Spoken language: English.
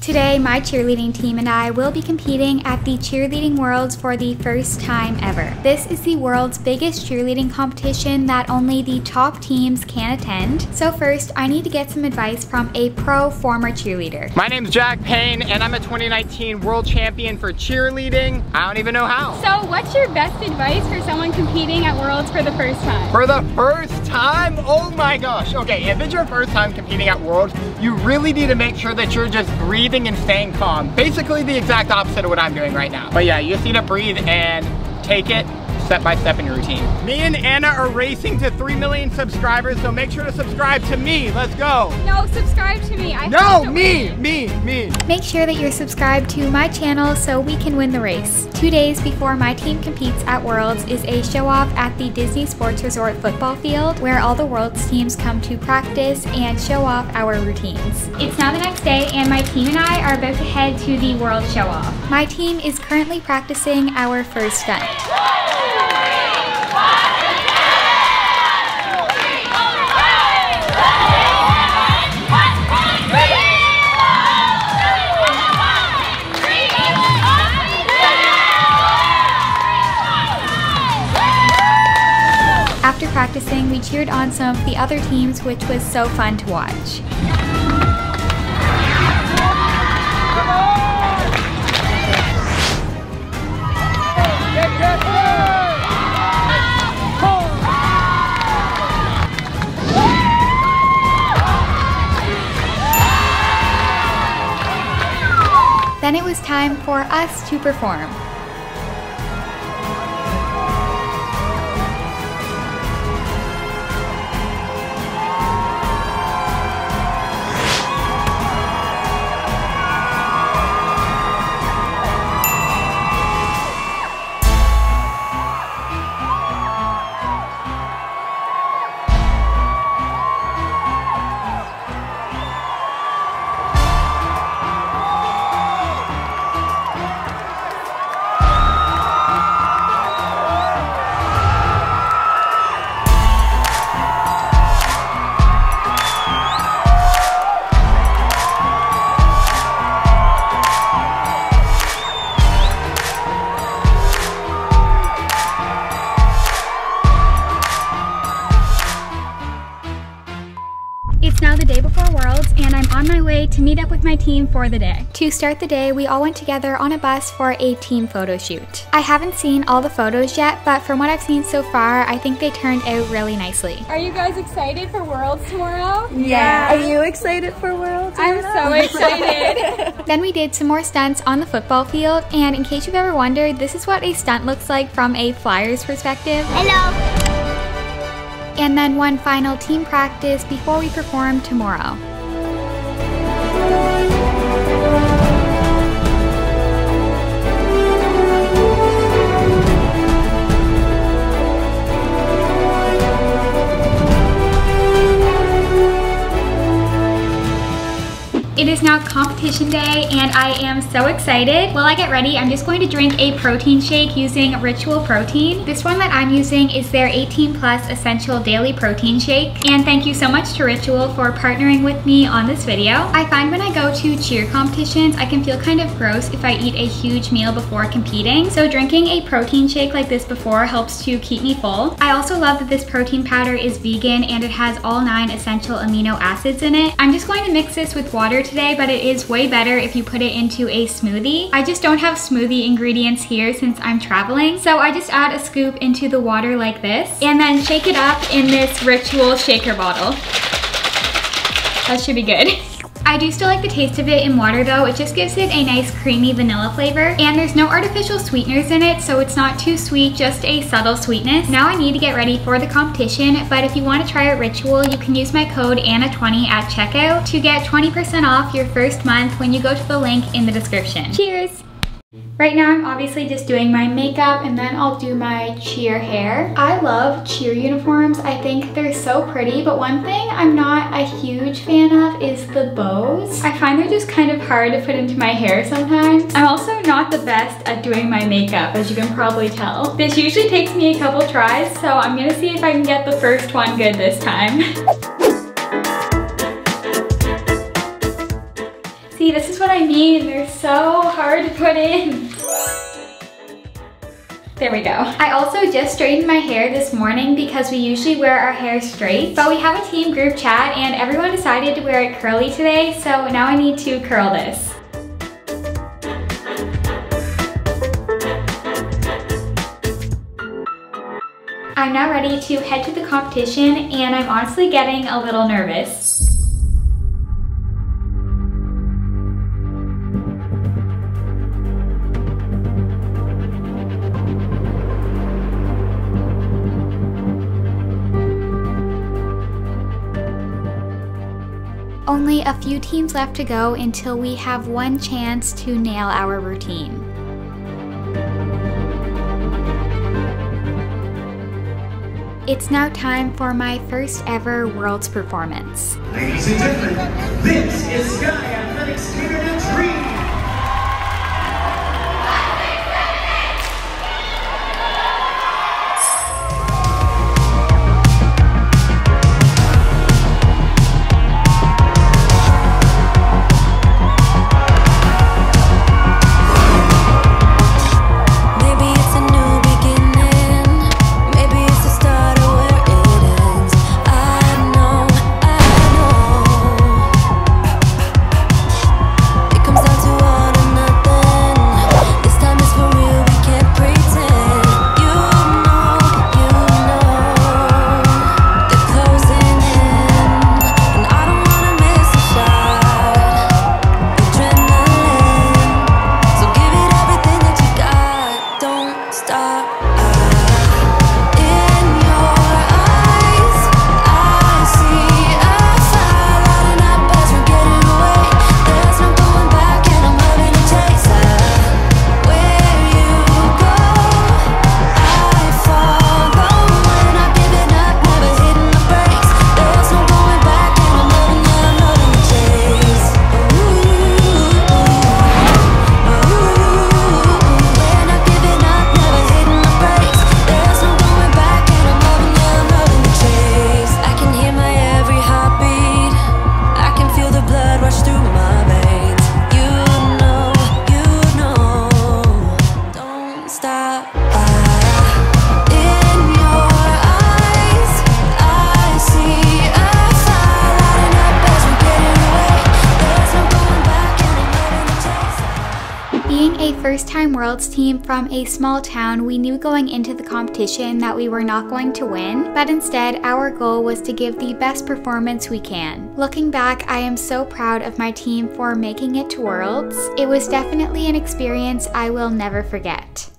Today, my cheerleading team and I will be competing at the Cheerleading Worlds for the first time ever. This is the world's biggest cheerleading competition that only the top teams can attend. So first, I need to get some advice from a pro former cheerleader. My name's Jack Payne, and I'm a 2019 world champion for cheerleading. I don't even know how. So what's your best advice for someone competing at Worlds for the first time? For the first time? Oh my gosh. Okay, if it's your first time competing at Worlds, you really need to make sure that you're just breathing and staying calm. Basically the exact opposite of what I'm doing right now. But yeah, you just need to breathe and take it step by step in your routine. Me and Anna are racing to 3 million subscribers, so make sure to subscribe to me. Let's go. No, subscribe to me. Me. Make sure that you're subscribed to my channel so we can win the race. 2 days before my team competes at Worlds is a show-off at the Disney Sports Resort football field where all the Worlds teams come to practice and show off our routines. It's now the next day and my team and I are about to head to the World show-off. My team is currently practicing our first stunt. After practicing, we cheered on some of the other teams, which was so fun to watch. Then it was time for us to perform. It's now the day before Worlds, and I'm on my way to meet up with my team for the day. To start the day, we all went together on a bus for a team photo shoot. I haven't seen all the photos yet, but from what I've seen so far, I think they turned out really nicely. Are you guys excited for Worlds tomorrow? Yeah. Are you excited for Worlds tomorrow? I'm so excited. Then we did some more stunts on the football field, and in case you've ever wondered, this is what a stunt looks like from a Flyers perspective. Hello. And then one final team practice before we perform tomorrow. It is now competition day and I am so excited. While I get ready, I'm just going to drink a protein shake using Ritual protein. This one that I'm using is their 18+ essential daily protein shake. And thank you so much to Ritual for partnering with me on this video. I find when I go to cheer competitions, I can feel kind of gross if I eat a huge meal before competing. So drinking a protein shake like this before helps to keep me full. I also love that this protein powder is vegan and it has all 9 essential amino acids in it. I'm just going to mix this with water today, but it is way better if you put it into a smoothie. I just don't have smoothie ingredients here since I'm traveling, so I just add a scoop into the water like this and then shake it up in this Ritual shaker bottle. That should be good. I do still like the taste of it in water though. It just gives it a nice creamy vanilla flavor, and there's no artificial sweeteners in it, so it's not too sweet, just a subtle sweetness. Now I need to get ready for the competition, but if you want to try out Ritual, you can use my code ANNA20 at checkout to get 20% off your first month when you go to the link in the description. Cheers! Right now I'm obviously just doing my makeup and then I'll do my cheer hair. I love cheer uniforms. I think they're so pretty, but one thing I'm not a huge fan of is the bows. I find they're just kind of hard to put into my hair sometimes. I'm also not the best at doing my makeup, as you can probably tell. This usually takes me a couple tries, so I'm gonna see if I can get the first one good this time. See, this is what I mean. They're so hard to put in. There we go. I also just straightened my hair this morning because we usually wear our hair straight, but we have a team group chat and everyone decided to wear it curly today, so now I need to curl this. I'm now ready to head to the competition and I'm honestly getting a little nervous. Only a few teams left to go until we have one chance to nail our routine. It's now time for my first ever Worlds performance. Ladies and gentlemen, this is Sky Athletic's Student Dream. First-time Worlds team from a small town, we knew going into the competition that we were not going to win, but instead our goal was to give the best performance we can. Looking back, I am so proud of my team for making it to Worlds. It was definitely an experience I will never forget.